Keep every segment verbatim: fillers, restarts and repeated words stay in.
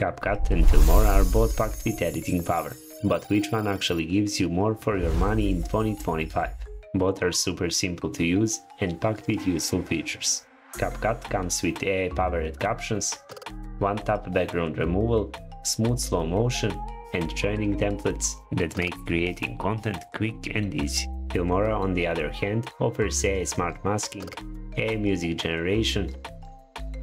CapCut and Filmora are both packed with editing power, but which one actually gives you more for your money in twenty twenty-five? Both are super simple to use and packed with useful features. CapCut comes with A I-powered captions, one-tap background removal, smooth slow motion, and training templates that make creating content quick and easy. Filmora, on the other hand, offers A I smart masking, A I music generation,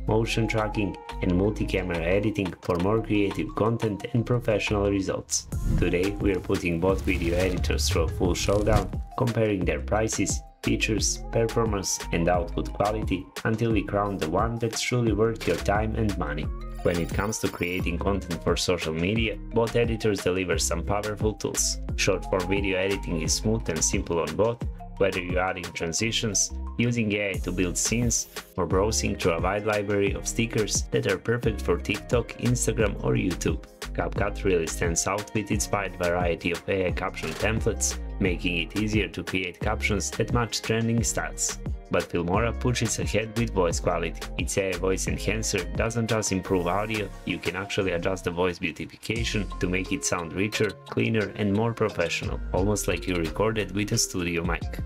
motion tracking, and multi-camera editing for more creative content and professional results. Today we are putting both video editors through a full showdown, comparing their prices, features, performance, and output quality until we crown the one that's truly worth your time and money. When it comes to creating content for social media, both editors deliver some powerful tools. Short-form video editing is smooth and simple on both, whether you are adding transitions, using A I to build scenes, or browsing through a wide library of stickers that are perfect for TikTok, Instagram, or YouTube. CapCut really stands out with its wide variety of A I caption templates, making it easier to create captions that match trending styles. But Filmora pushes ahead with voice quality. Its A I voice enhancer doesn't just improve audio, you can actually adjust the voice beautification to make it sound richer, cleaner, and more professional, almost like you recorded with a studio mic.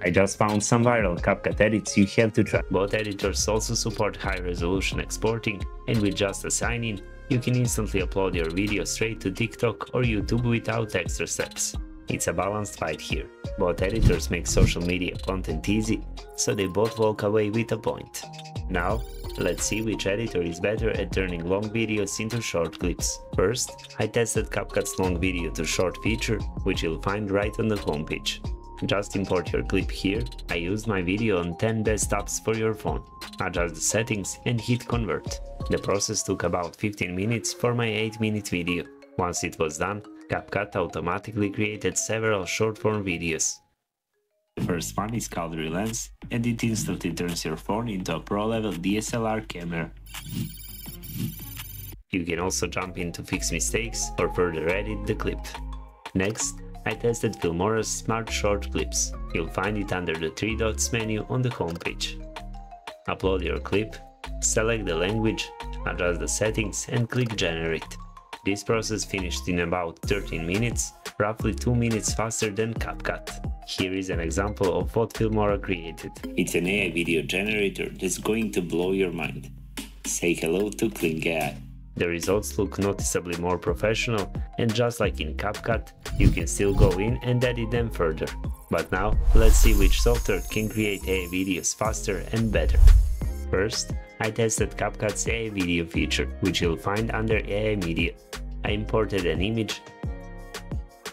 I just found some viral CapCut edits you have to try. Both editors also support high-resolution exporting, and with just a sign-in, you can instantly upload your video straight to TikTok or YouTube without extra steps. It's a balanced fight here. Both editors make social media content easy, so they both walk away with a point. Now, let's see which editor is better at turning long videos into short clips. First, I tested CapCut's long video to short feature, which you'll find right on the homepage. Just import your clip here. I used my video on ten best apps for your phone. Adjust the settings and hit convert. The process took about fifteen minutes for my eight minute video. Once it was done, CapCut automatically created several short-form videos. The first one is called Relance, and it instantly turns your phone into a pro-level D S L R camera. You can also jump in to fix mistakes or further edit the clip. Next, I tested Filmora's Smart Short Clips. You'll find it under the three dots menu on the homepage. Upload your clip, select the language, adjust the settings, and click Generate. This process finished in about thirteen minutes, roughly two minutes faster than CapCut. Here is an example of what Filmora created. It's an A I video generator that's going to blow your mind. Say hello to KlingAI. The results look noticeably more professional, and just like in CapCut, you can still go in and edit them further. But now, let's see which software can create A I videos faster and better. First, I tested CapCut's A I video feature, which you'll find under A I Media. I imported an image,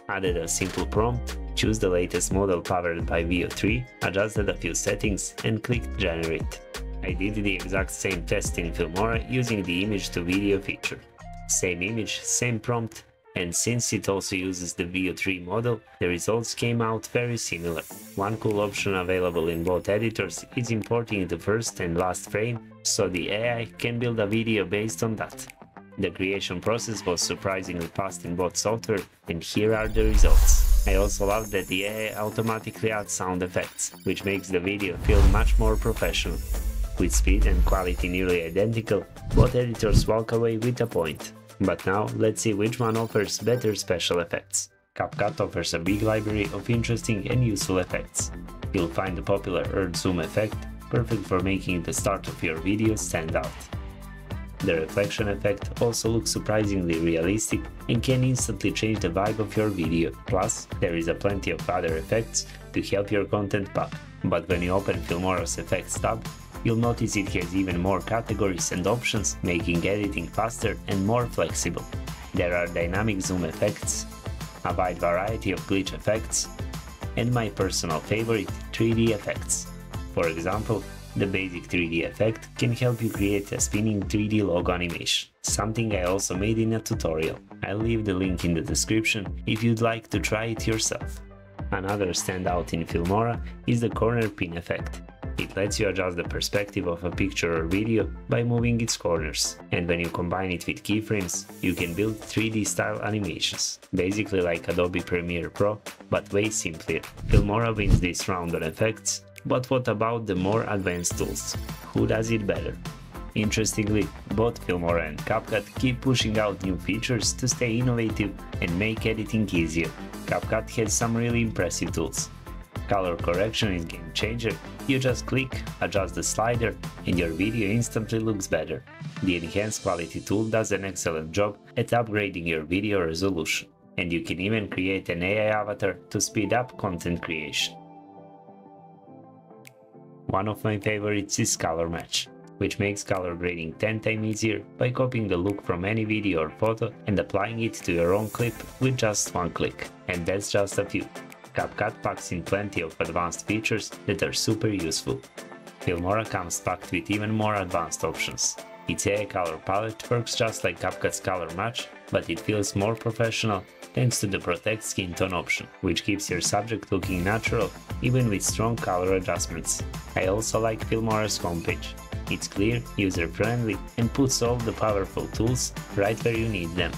added a simple prompt, choose the latest model powered by V O three, adjusted a few settings, and clicked Generate. I did the exact same test in Filmora using the image to video feature. Same image, same prompt, and since it also uses the V O three model, the results came out very similar. One cool option available in both editors is importing the first and last frame, so the A I can build a video based on that. The creation process was surprisingly fast in both software, and here are the results. I also love that the A I automatically adds sound effects, which makes the video feel much more professional. With speed and quality nearly identical, both editors walk away with a point. But now, let's see which one offers better special effects. CapCut offers a big library of interesting and useful effects. You'll find the popular Earth Zoom effect, perfect for making the start of your video stand out. The reflection effect also looks surprisingly realistic and can instantly change the vibe of your video. Plus, there is a plenty of other effects to help your content pop. But when you open Filmora's Effects tab, you'll notice it has even more categories and options, making editing faster and more flexible. There are dynamic zoom effects, a wide variety of glitch effects, and my personal favorite, three D effects. For example, the basic three D effect can help you create a spinning three D logo animation, something I also made in a tutorial. I'll leave the link in the description if you'd like to try it yourself. Another standout in Filmora is the corner pin effect. It lets you adjust the perspective of a picture or video by moving its corners, and when you combine it with keyframes, you can build three D style animations, basically like Adobe Premiere Pro, but way simpler. Filmora wins this round on effects, but what about the more advanced tools? Who does it better? Interestingly, both Filmora and CapCut keep pushing out new features to stay innovative and make editing easier. CapCut has some really impressive tools. Color correction is game changer. You just click, adjust the slider, and your video instantly looks better. The Enhanced Quality tool does an excellent job at upgrading your video resolution, and you can even create an A I avatar to speed up content creation. One of my favorites is Color Match, which makes color grading ten times easier by copying the look from any video or photo and applying it to your own clip with just one click. And that's just a few. CapCut packs in plenty of advanced features that are super useful. Filmora comes packed with even more advanced options. Its A I color palette works just like CapCut's Color Match, but it feels more professional thanks to the Protect Skin Tone option, which keeps your subject looking natural even with strong color adjustments. I also like Filmora's homepage. It's clear, user-friendly, and puts all the powerful tools right where you need them.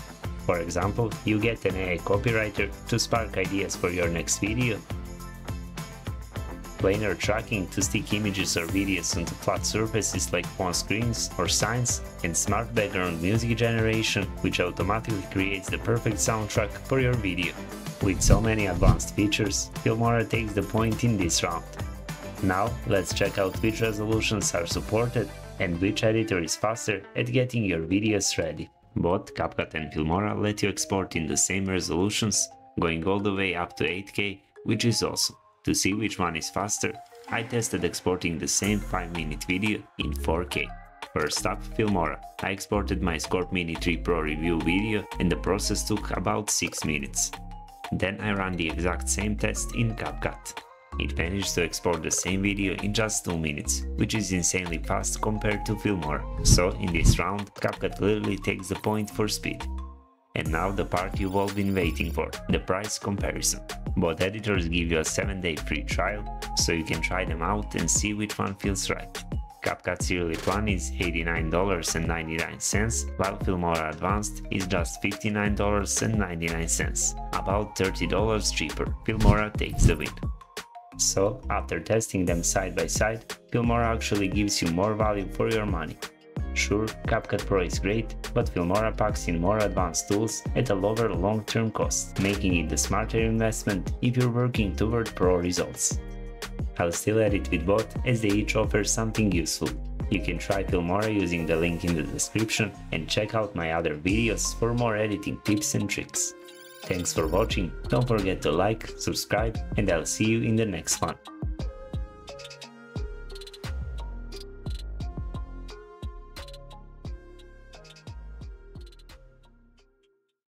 For example, you get an A I copywriter to spark ideas for your next video, planar tracking to stick images or videos onto flat surfaces like phone screens or signs, and smart background music generation, which automatically creates the perfect soundtrack for your video. With so many advanced features, Filmora takes the point in this round. Now let's check out which resolutions are supported and which editor is faster at getting your videos ready. Both CapCut and Filmora let you export in the same resolutions, going all the way up to eight K, which is awesome. To see which one is faster, I tested exporting the same five minute video in four K. First up, Filmora. I exported my Scorp Mini three Pro review video and the process took about six minutes. Then I ran the exact same test in CapCut. It managed to export the same video in just two minutes, which is insanely fast compared to Filmora. So in this round, CapCut clearly takes the point for speed. And now the part you've all been waiting for, the price comparison. Both editors give you a seven day free trial, so you can try them out and see which one feels right. CapCut's yearly plan is eighty-nine ninety-nine dollars, while Filmora Advanced is just fifty-nine ninety-nine dollars, about thirty dollars cheaper. Filmora takes the win. So, after testing them side by side, Filmora actually gives you more value for your money. Sure, CapCut Pro is great, but Filmora packs in more advanced tools at a lower long-term cost, making it the smarter investment if you're working toward pro results. I'll still edit with both as they each offer something useful. You can try Filmora using the link in the description and check out my other videos for more editing tips and tricks. Thanks for watching, don't forget to like, subscribe, and I'll see you in the next one.